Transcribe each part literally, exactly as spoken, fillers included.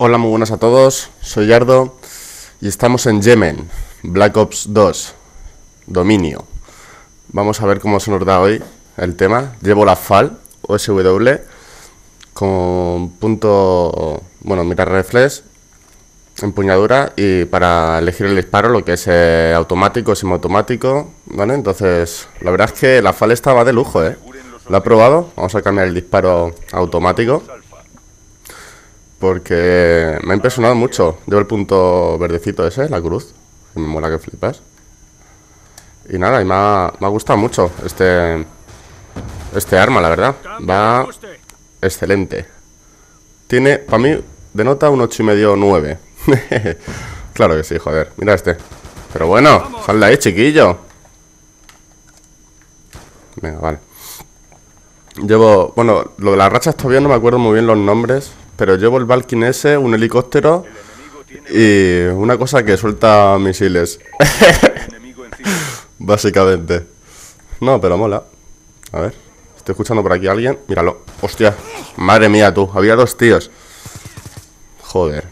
Hola, muy buenas a todos, soy Yardo y estamos en Yemen, Black Ops dos, dominio. Vamos a ver cómo se nos da hoy el tema. Llevo la FAL O S W con punto, bueno, mira, reflex, empuñadura, y para elegir el disparo, lo que es eh, automático, semiautomático, ¿vale? Entonces, la verdad es que la FAL esta va de lujo, ¿eh? La he probado, vamos a cambiar el disparo automático, porque me ha impresionado mucho. Llevo el punto verdecito ese, la cruz, que me mola que flipas. Y nada, y me ha, me ha gustado mucho este, este arma, la verdad. Va excelente. Tiene, para mí, de nota un ocho y medio o nueve. Claro que sí, joder, mira este. Pero bueno, sal de ahí, chiquillo. Venga, vale. Llevo, bueno, lo de las rachas todavía no me acuerdo muy bien los nombres, pero llevo el Balkin ese, un helicóptero y una cosa que suelta misiles. Básicamente. No, pero mola. A ver, estoy escuchando por aquí a alguien. Míralo, hostia, madre mía tú, había dos tíos. Joder,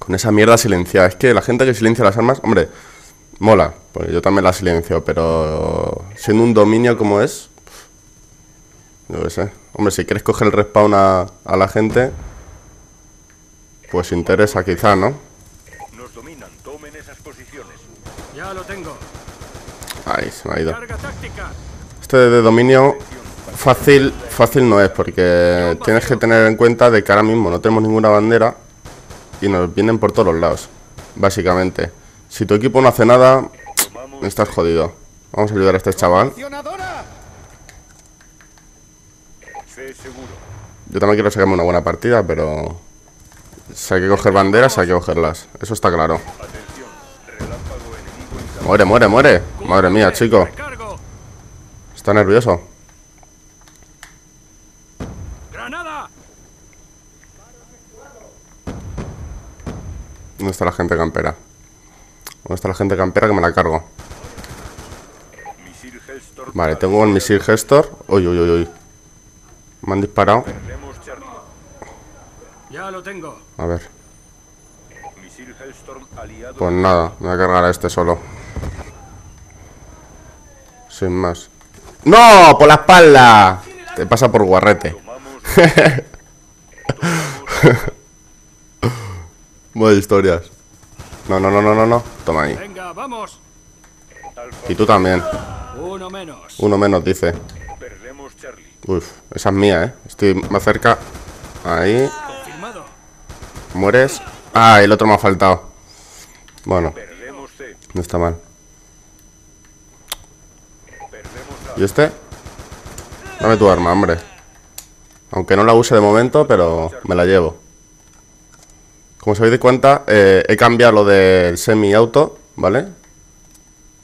con esa mierda silenciada. Es que la gente que silencia las armas, hombre, mola, porque yo también la silencio, pero siendo un dominio como es, yo qué sé. Hombre, si quieres coger el respawn a, a la gente, pues interesa quizá, ¿no? Nos dominan, tomen esas posiciones. Ya lo tengo. Ay, se me ha ido. Este de dominio fácil, fácil no es, porque tienes que tener en cuenta de que ahora mismo no tenemos ninguna bandera y nos vienen por todos los lados, básicamente. Si tu equipo no hace nada, estás jodido. Vamos a ayudar a este chaval. Yo también quiero sacarme una buena partida, pero si hay que coger banderas, hay que cogerlas. Eso está claro. Muere, muere, muere. Madre mía, chico. Está nervioso. ¿Dónde está la gente campera? ¿Dónde está la gente campera que me la cargo? Vale, tengo un misil gestor. Uy, uy, uy, uy. Me han disparado. Ya lo tengo. A ver. Pues nada, me voy a cargar a este solo. Sin más. ¡No! ¡Por la espalda! Te pasa por guarrete. Buenas historias. No, no, no, no, no, no. Toma ahí. Venga, vamos. Y tú también. Uno menos. Uno menos, dice. Uf, esa es mía, eh. Estoy más cerca. Ahí. Mueres. Ah, el otro me ha faltado. Bueno, no está mal. ¿Y este? Dame tu arma, hombre. Aunque no la use de momento, pero me la llevo. Como os habéis dado cuenta, eh, he cambiado lo del semi-auto, ¿vale?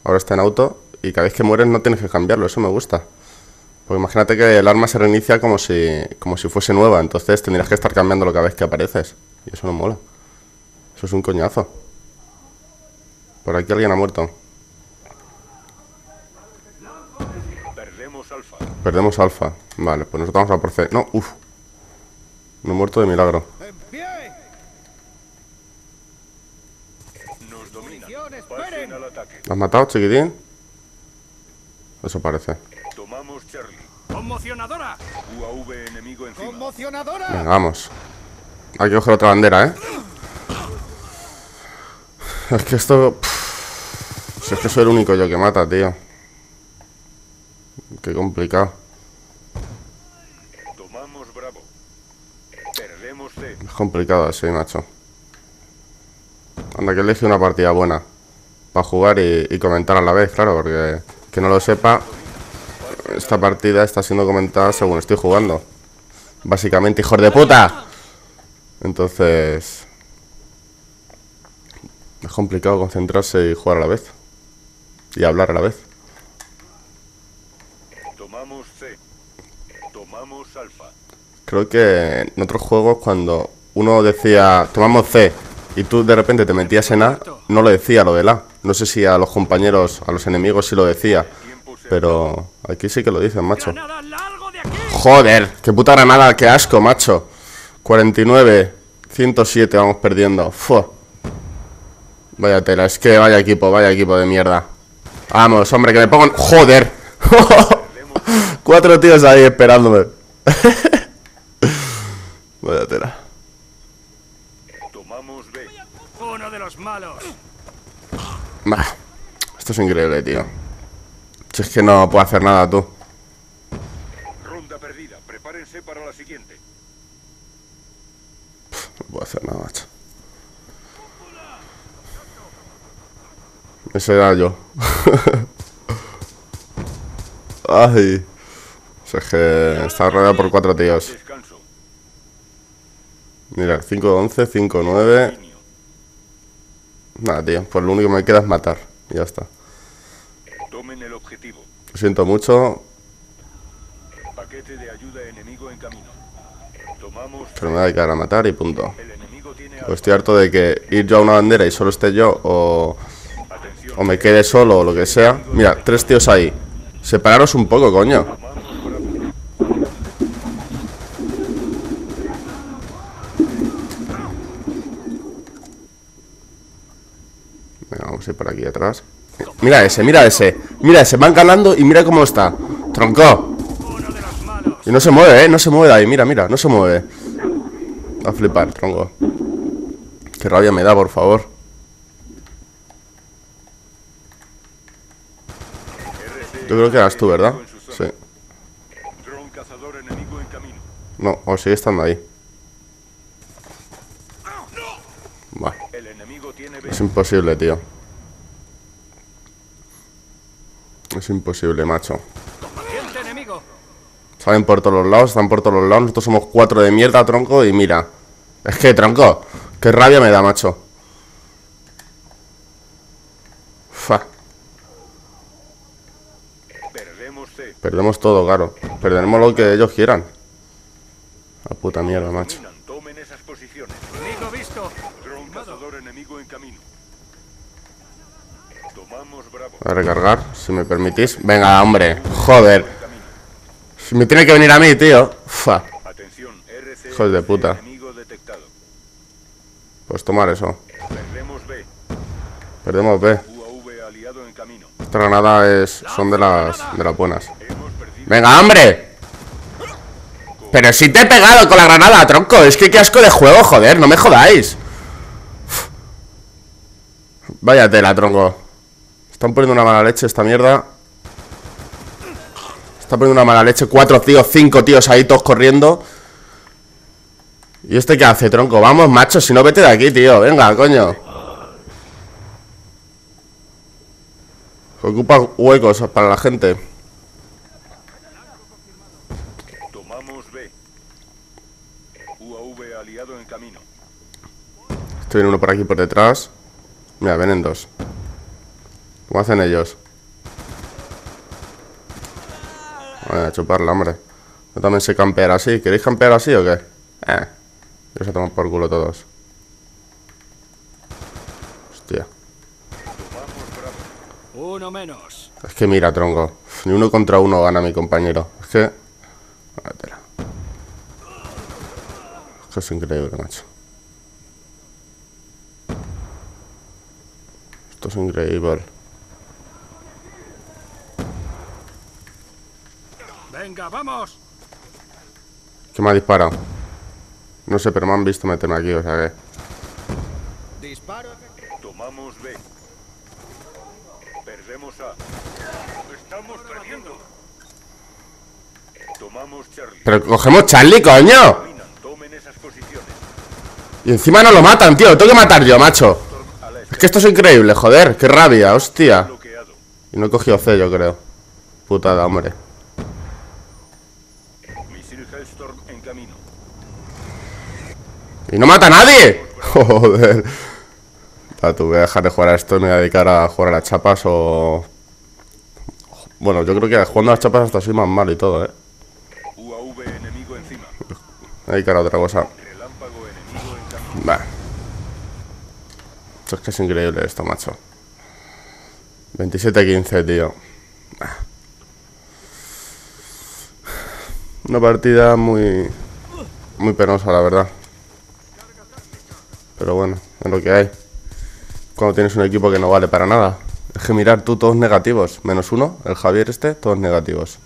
Ahora está en auto. Y cada vez que mueres no tienes que cambiarlo, eso me gusta. Porque imagínate que el arma se reinicia como si, como si fuese nueva, entonces tendrías que estar cambiándolo cada vez que apareces. Y eso no mola. Eso es un coñazo. Por aquí alguien ha muerto. Perdemos alfa. Perdemos alfa. Vale, pues nosotros vamos a proceder. No, uff. No he muerto de milagro. Nos dominan. ¿Lo has matado, chiquitín? Eso parece. Conmocionadora. U A V enemigo encima. Conmocionadora. Venga, vamos. Hay que coger otra bandera, ¿eh? Es que esto... Pff, si es que soy el único yo que mata, tío. Qué complicado. Tomamos Bravo. Perdemos C. Es complicado así, macho. Anda, que elegí una partida buena para jugar y, y comentar a la vez, claro, porque... Que no lo sepa... Esta partida está siendo comentada según estoy jugando. Básicamente, hijos de puta. Entonces... Es complicado concentrarse y jugar a la vez. Y hablar a la vez. Tomamos C. Tomamos alfa. Creo que en otros juegos cuando uno decía tomamos C y tú de repente te metías en A, no lo decía lo del A. No sé si a los compañeros, a los enemigos sí lo decía. Pero aquí sí que lo dicen, macho. Joder, qué puta granada, qué asco, macho. cuarenta y nueve, ciento siete, vamos perdiendo. Fua. Vaya tela, es que vaya equipo, vaya equipo de mierda. Vamos, hombre, que me pongo... ¡Joder! Cuatro tíos ahí esperándome. Vaya tela. Tomamos B. Uno de los malos. Bah, esto es increíble, tío. Si es que no puedo hacer nada, tú. Ronda perdida, prepárense para la siguiente. Pff, no puedo hacer nada, macho. Ese era yo. Ay. O sea, es que está rodeado por cuatro tíos. Mira, cinco once, cinco nueve. Nada, tío, pues lo único que me queda es matar. Y ya está. Tomen el objetivo. Lo siento mucho. Paquete de ayuda enemigo en camino. Tomamos. Pero me voy a quedar a matar y punto. Pues estoy harto de que ir yo a una bandera y solo esté yo, o, o me quede solo, o lo que sea. Mira, tres tíos ahí. Separaros un poco, coño. Venga, vamos a ir por aquí atrás. Mira ese, mira ese. Mira ese, van ganando y mira cómo está. Tronco. Y no se mueve, eh, no se mueve de ahí, mira, mira, no se mueve. Va a flipar, tronco. Qué rabia me da, por favor. Yo creo que eras tú, ¿verdad? Sí. No, o sigue estando ahí. Va. Es imposible, tío. Es imposible, macho. Salen por todos los lados, están por todos los lados. Nosotros somos cuatro de mierda, tronco, y mira. Es que, tronco, qué rabia me da, macho. Fa. Perdemos todo, claro. Perderemos lo que ellos quieran. La puta mierda, macho. Voy a recargar, si me permitís. Venga, hombre, joder. Me tiene que venir a mí, tío. Fa. Hijos de puta. Pues tomar eso. Perdemos B. Esta granada es... son de las... de las buenas. ¡Venga, hombre! Pero si te he pegado con la granada, tronco. Es que qué asco de juego, joder, no me jodáis. Vaya tela, tronco. Están poniendo una mala leche esta mierda. Está poniendo una mala leche. Cuatro tíos, cinco tíos ahí todos corriendo. ¿Y este qué hace, tronco? Vamos, macho, si no vete de aquí, tío. Venga, coño. Ocupa huecos para la gente. Tomamos B. U A V aliado en camino. Estoy en uno por aquí por detrás. Mira, vienen dos. ¿Cómo hacen ellos? Vaya, a chuparla, hombre. Yo también sé campear así. ¿Queréis campear así o qué? Eh. Yo se toman por culo todos. Hostia. Uno menos. Es que mira, tronco. Ni uno contra uno gana mi compañero. Es que... Es que es increíble, macho. Esto es increíble. Venga, vamos. ¿Qué me ha disparado? No sé, pero me han visto meterme aquí, o sea que... Disparo. Tomamos B. Perdemos A. Estamos perdiendo. Tomamos Charlie. Pero cogemos Charlie, coño. Tomen esas posiciones. Y encima no lo matan, tío. Lo tengo que matar yo, macho. Es que esto es increíble, joder. Qué rabia, hostia. Y no he cogido C, yo creo. Putada, hombre. ¡Y no mata a nadie! Joder. Tú, voy a dejar de jugar a esto y me voy a dedicar a jugar a las chapas o... Bueno, yo creo que jugando a las chapas hasta soy más malo y todo, eh. U A V enemigo encima. Me voy a dedicar a otra cosa. Bah. Es que es increíble esto, macho. veintisiete a quince, tío. Bah. Una partida muy... muy penosa, la verdad. Pero bueno, es lo que hay cuando tienes un equipo que no vale para nada. Es que mirar tú, todos negativos. Menos uno, el Javier este, todos negativos.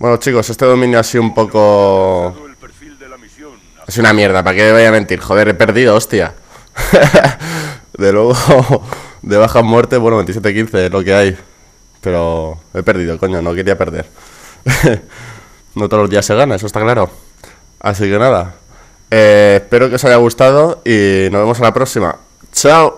Bueno chicos, este dominio ha sido un poco... Es una mierda, ¿para qué voy a mentir? Joder, he perdido, hostia. De luego, de bajas muertes, bueno, veintisiete quince es lo que hay. Pero he perdido, coño, no quería perder. No todos los días se gana, eso está claro. Así que nada, eh, espero que os haya gustado y nos vemos a la próxima. ¡Chao!